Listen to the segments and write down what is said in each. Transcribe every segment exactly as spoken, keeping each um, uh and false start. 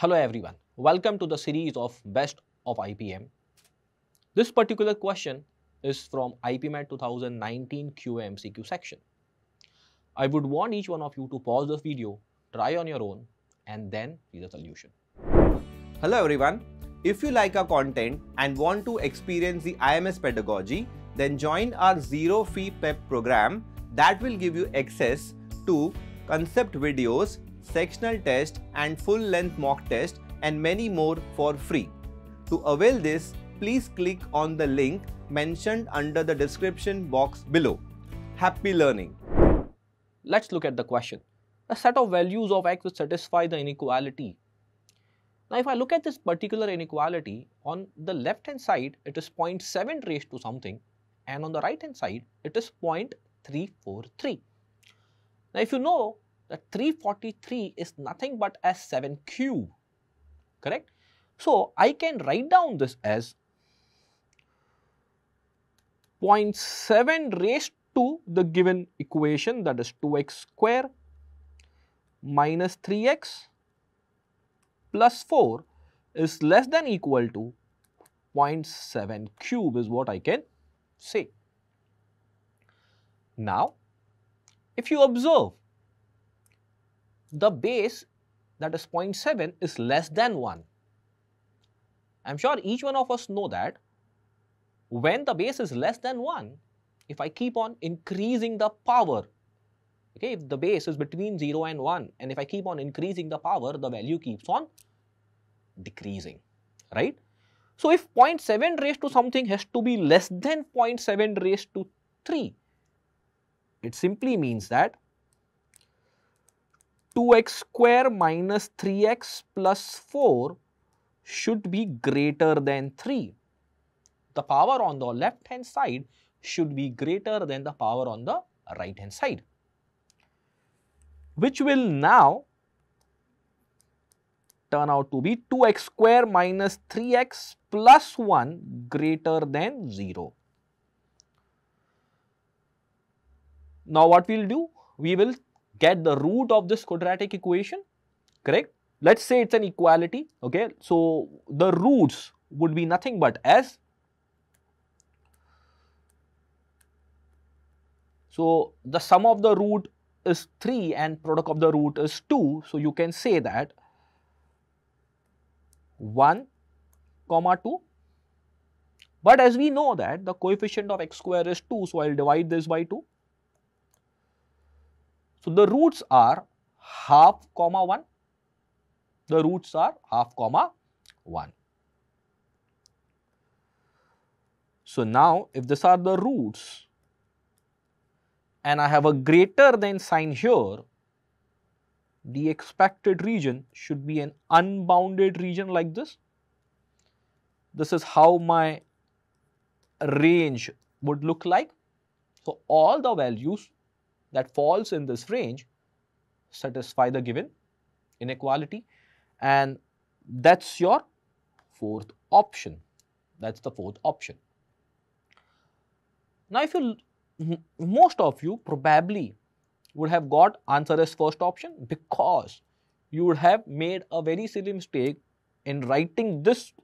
Hello everyone, welcome to the series of Best of I P M. This particular question is from I P MAT twenty nineteen Q A M C Q section. I would want each one of you to pause this video, try on your own and then see the solution. Hello everyone, if you like our content and want to experience the I M S pedagogy, then join our zero fee P E P program that will give you access to concept videos, sectional test and full-length mock test and many more for free. To avail this, please click on the link mentioned under the description box below. Happy learning! Let's look at the question. A set of values of x which satisfy the inequality. Now if I look at this particular inequality, on the left hand side it is zero point seven raised to something and on the right hand side it is zero point three four three. Now if you know that three forty-three is nothing but S seven cube, correct? So I can write down this as zero point seven raised to the given equation, that is two x square minus three x plus four is less than equal to zero point seven cube is what I can say. Now if you observe, the base, that is zero point seven, is less than one. I am sure each one of us know that when the base is less than one, if I keep on increasing the power, okay, if the base is between zero and one and if I keep on increasing the power, the value keeps on decreasing, right? So if zero point seven raised to something has to be less than zero point seven raised to three, it simply means that two x square minus three x plus four should be greater than three. The power on the left hand side should be greater than the power on the right hand side, which will now turn out to be two x square minus three x plus one greater than zero. Now what we will do? We will get the root of this quadratic equation, correct? Let's say it's an equality, okay? So the roots would be nothing but s. So the sum of the root is three and product of the root is two. So you can say that one comma two. But as we know that the coefficient of x square is two, so I'll divide this by two. So the roots are half comma one, the roots are half comma one. So now if these are the roots and I have a greater than sign here, the expected region should be an unbounded region like this. This is how my range would look like. So all the values that falls in this range satisfy the given inequality, and that's your fourth option. That's the fourth option. Now if you, most of you probably would have got answer as first option because you would have made a very silly mistake in writing this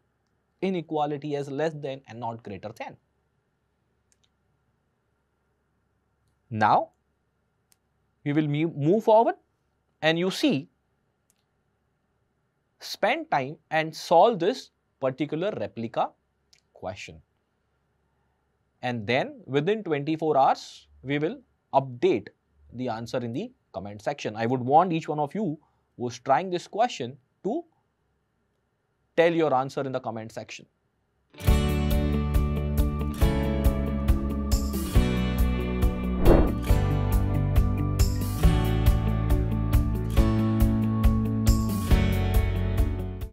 inequality as less than and not greater than. Now we will move forward and you see, spend time and solve this particular replica question. And then within twenty-four hours, we will update the answer in the comment section. I would want each one of you who is trying this question to tell your answer in the comment section.